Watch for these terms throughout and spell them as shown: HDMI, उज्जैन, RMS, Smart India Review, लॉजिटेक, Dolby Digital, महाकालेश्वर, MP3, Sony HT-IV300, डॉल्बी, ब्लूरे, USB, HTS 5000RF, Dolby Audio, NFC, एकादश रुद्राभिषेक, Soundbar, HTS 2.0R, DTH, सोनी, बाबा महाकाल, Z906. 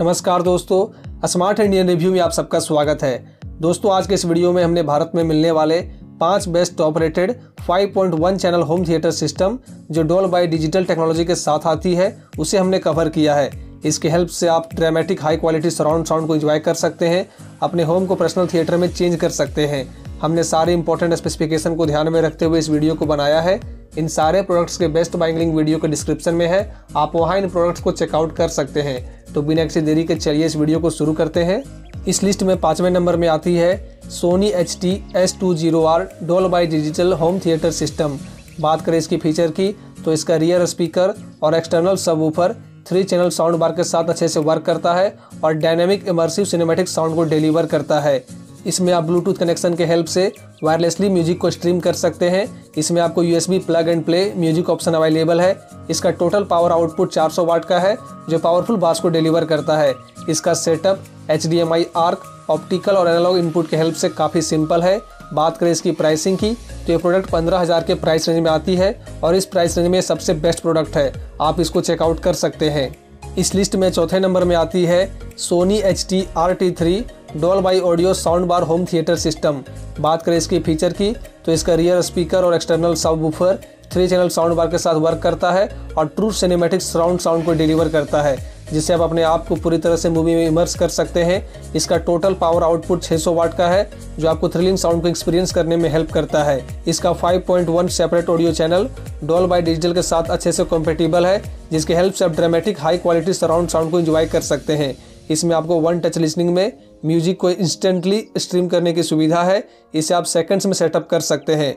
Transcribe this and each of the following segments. नमस्कार दोस्तों, smart India review में आप सबका स्वागत है। दोस्तों आज के इस वीडियो में हमने भारत में मिलने वाले 5 best operated 5.1 channel home theatre system जो डॉल्बी डिजिटल टेक्नोलॉजी के साथ आती है उसे हमने कवर किया है। इसके हेल्प से आप dramatic high quality surround sound को एंजॉय कर सकते हैं, अपने होम को पर्सनल थिएटर में चेंज कर सकते हैं। हमने सारे इंपॉर्टेंट स्पेसिफिकेशन को ध्यान में रखते हुए इस वीडियो को बनाया है। इन सारे प्रोडक्ट्स के बेस्ट बाइंग लिंक वीडियो के डिस्क्रिप्शन में है, आप वहाँ इन प्रोडक्ट्स को चेकआउट कर सकते हैं। तो बिना किसी देरी के चलिए इस वीडियो को शुरू करते हैं। इस लिस्ट में 5वें नंबर में आती है सोनी HTS 2.0R डॉल्बी digital home theatre system. बात करें इसकी फीचर की तो इसका रियर स्पीकर और external subwoofer 3 channel sound bar के साथ अच्छे से वर्क करता है और डायनेमिक इमर्सिव सिनेमैटिक साउंड को डिलीवर करता है। इसमें आप ब्लूटूथ कनेक्शन के हेल्प से वायरलेसली म्यूजिक को स्ट्रीम कर सकते हैं। इसमें आपको USB plug and play music option available है। इसका टोटल पावर आउटपुट 400 वाट का है जो पावरफुल बास को डिलीवर करता है। इसका सेटअप HDMI आर्क ऑप्टिकल और एनालॉग इनपुट के हेल्प से काफ़ी सिंपल है। बात करें इसकी प्राइसिंग की तो ये प्रोडक्ट 15,000 के प्राइस रेंज में आती है और इस प्राइस रेंज में सबसे बेस्ट प्रोडक्ट है, आप इसको चेकआउट कर सकते हैं। इस लिस्ट में 4थे नंबर में आती है सोनी HT-IV300 डॉल्बी audio sound bar home theatre system. बात करें इसकी फीचर की तो इसका रियर स्पीकर और external subwoofer 3 channel sound bar के साथ वर्क करता है और ट्रू सिनेमैटिक सराउंड साउंड को डिलीवर करता है, जिससे आप अपने आप को पूरी तरह से मूवी में इमर्स कर सकते हैं। इसका टोटल पावर आउटपुट 600 वाट का है जो आपको थ्रिलिंग साउंड को एक्सपीरियंस करने में हेल्प करता है। इसका 5.1 separate audio channel डॉल्बी digital के साथ अच्छे से कॉम्पेटेबल है, जिसके हेल्प से आप dramatic high quality surround sound को एंजॉय कर सकते हैं। इसमें आपको वन टच लिसनिंग में म्यूजिक को इंस्टेंटली स्ट्रीम करने की सुविधा है, इसे आप सेकंड्स में सेटअप कर सकते हैं।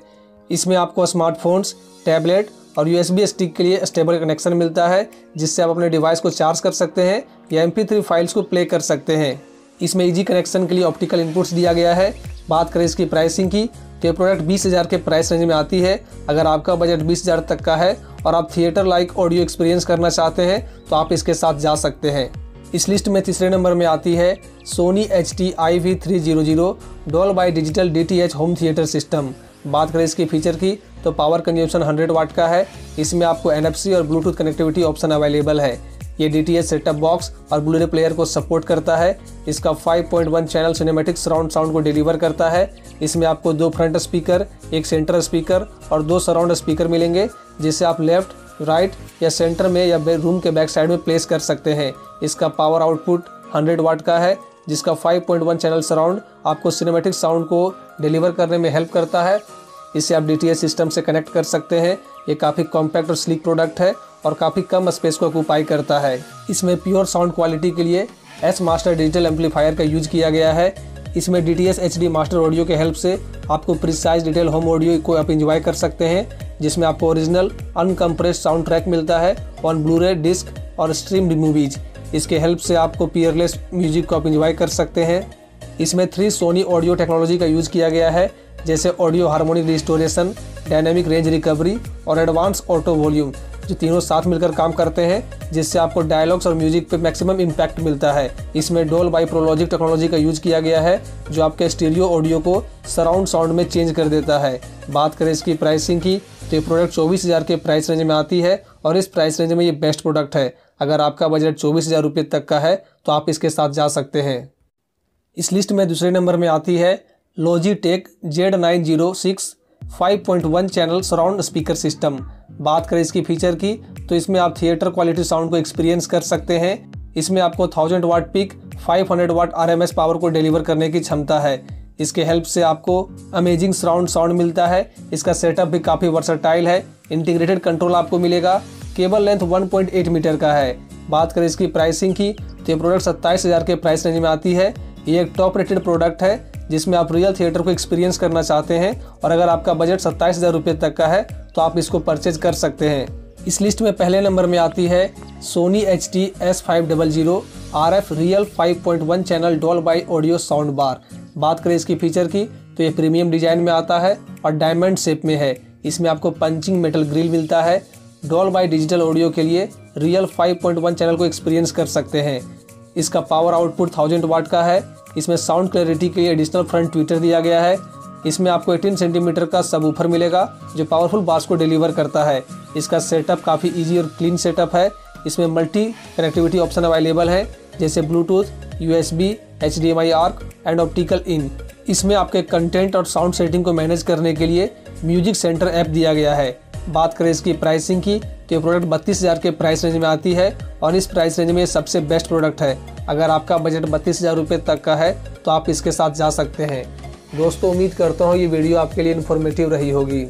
इसमें आपको स्मार्टफोन्स, टैबलेट और USB स्टिक के लिए स्टेबल कनेक्शन मिलता है, जिससे आप अपने डिवाइस को चार्ज कर सकते हैं या MP3 फाइल्स को प्ले कर सकते हैं। इसमें इजी कनेक्शन के लिए ऑप्टिकल इनपुट्स दिया गया है। बात करें इसकी प्राइसिंग की तो ये प्रोडक्ट 20,000 के प्राइस रेंज में आती है। अगर आपका बजट 20,000 तक का है और आप थिएटर लाइक ऑडियो एक्सपीरियंस करना चाहते हैं तो आप इसके साथ जा सकते हैं। इस लिस्ट में 3रे नंबर में आती है सोनी HT-IV300 डॉल्बी digital DTH home theatre system. बात करें इसकी फीचर की तो पावर कंजम्पशन 100 वाट का है। इसमें आपको NFC और ब्लूटूथ कनेक्टिविटी ऑप्शन अवेलेबल है। ये DTH सेटअप बॉक्स और ब्लूरे प्लेयर को सपोर्ट करता है। इसका 5.1 चैनल सिनेमैटिक सराउंड साउंड को डिलीवर करता है। इसमें आपको 2 फ्रंट स्पीकर, एक सेंटर स्पीकर और 2 सराउंड स्पीकर मिलेंगे, जिससे आप लेफ्ट, राइट या सेंटर में या रूम के बैक साइड में प्लेस कर सकते हैं। इसका पावर आउटपुट 100 वाट का है, जिसका 5.1 चैनल सराउंड आपको सिनेमैटिक साउंड को डिलीवर करने में हेल्प करता है। इसे आप DTH सिस्टम से कनेक्ट कर सकते हैं। ये काफ़ी कॉम्पैक्ट और स्लीक प्रोडक्ट है और काफ़ी कम स्पेस को ऑक्यूपाई करता है। इसमें प्योर साउंड क्वालिटी के लिए S मास्टर डिजिटल एम्पलीफायर का यूज किया गया है। इसमें DTH HD मास्टर ऑडियो के हेल्प से आपको प्रिसाइज डिटेल होम ऑडियो को आप एंजॉय कर सकते हैं, जिसमें आपको ओरिजिनल अनकम्प्रेस्ड साउंड ट्रैक मिलता है ऑन ब्लूरे डिस्क और स्ट्रीम्ड मूवीज। इसके हेल्प से आपको पियरलेस म्यूजिक को आप एंजॉय कर सकते हैं। इसमें 3 सोनी ऑडियो टेक्नोलॉजी का यूज किया गया है, जैसे audio harmonic restoration, dynamic range recovery और एडवांस ऑटो वॉल्यूम, जो तीनों साथ मिलकर काम करते हैं, जिससे आपको डायलॉग्स और म्यूजिक पे मैक्सिमम इम्पैक्ट मिलता है। इसमें डॉल्बी प्रोलॉजिक टेक्नोलॉजी का यूज किया गया है, जो आपके स्टीरियो ऑडियो को सराउंड साउंड में चेंज कर देता है। बात करें इसकी प्राइसिंग की तो ये प्रोडक्ट 24,000 के प्राइस रेंज में आती है और इस प्राइस रेंज में ये बेस्ट प्रोडक्ट है। अगर आपका बजट 24,000 रुपये तक का है तो आप इसके साथ जा सकते हैं। इस लिस्ट में 2रे नंबर में आती है लॉजिटेक Z906 5.1 channel surround speaker system. बात करें इसकी फीचर की तो इसमें आप थिएटर क्वालिटी साउंड को एक्सपीरियंस कर सकते हैं। इसमें आपको 1000 watt peak 500 watt RMS power को डिलीवर करने की क्षमता है। इसके हेल्प से आपको अमेजिंग सराउंड साउंड मिलता है। इसका सेटअप भी काफ़ी वर्सटाइल है। इंटीग्रेटेड कंट्रोल आपको मिलेगा। केबल लेंथ 1.8 मीटर का है। बात करें इसकी प्राइसिंग की तो ये प्रोडक्ट 27,000 के प्राइस रेंज में आती है। ये एक टॉप रेटेड प्रोडक्ट है, जिसमें आप रियल थिएटर को एक्सपीरियंस करना चाहते हैं और अगर आपका बजट 27,000 रुपये तक का है तो आप इसको परचेज कर सकते हैं। इस लिस्ट में पहले नंबर में आती है सोनी HTS 5000RF real 5.1 channel डॉल्बी audio sound bar. बात करें इसकी फीचर की तो ये प्रीमियम डिजाइन में आता है और डायमंड शेप में है। इसमें आपको पंचिंग मेटल ग्रिल मिलता है। डॉल्बी डिजिटल ऑडियो के लिए रियल 5.1 चैनल को एक्सपीरियंस कर सकते हैं। इसका पावर आउटपुट 1000 वाट का है। इसमें साउंड क्लैरिटी के लिए एडिशनल फ्रंट ट्विटर दिया गया है। इसमें आपको 18 सेंटीमीटर का सबवूफर मिलेगा जो पावरफुल बास को डिलीवर करता है। इसका सेटअप काफ़ी इजी और क्लीन सेटअप है। इसमें मल्टी कनेक्टिविटी ऑप्शन अवेलेबल है। जैसे Bluetooth, USB, HDMI arc and optical in. इसमें आपके कंटेंट और साउंड सेटिंग को मैनेज करने के लिए म्यूजिक सेंटर ऐप दिया गया है। बात करें इसकी प्राइसिंग की तो ये प्रोडक्ट 32,000 के प्राइस रेंज में आती है और इस प्राइस रेंज में सबसे बेस्ट प्रोडक्ट है। अगर आपका बजट 32,000 रुपये तक का है तो आप इसके साथ जा सकते हैं। दोस्तों, उम्मीद करता हूँ ये वीडियो आपके लिए इन्फॉर्मेटिव रही होगी।